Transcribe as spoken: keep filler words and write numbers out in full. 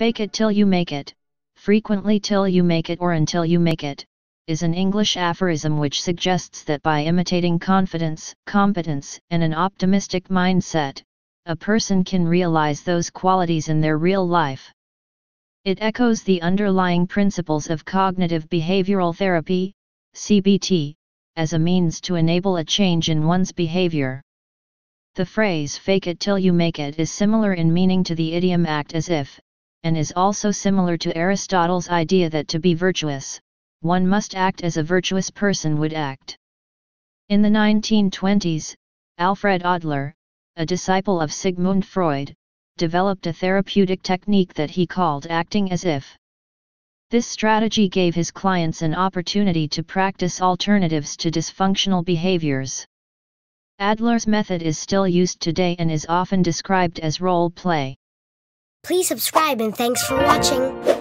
Fake it till you make it, frequently till you make it or until you make it, is an English aphorism which suggests that by imitating confidence, competence, and an optimistic mindset, a person can realize those qualities in their real life. It echoes the underlying principles of cognitive behavioral therapy, C B T, as a means to enable a change in one's behavior. The phrase fake it till you make it is similar in meaning to the idiom act as if, and is also similar to Aristotle's idea that to be virtuous, one must act as a virtuous person would act. In the nineteen twenties, Alfred Adler, a disciple of Sigmund Freud, developed a therapeutic technique that he called acting as if. This strategy gave his clients an opportunity to practice alternatives to dysfunctional behaviors. Adler's method is still used today and is often described as role play. Please subscribe and thanks for watching.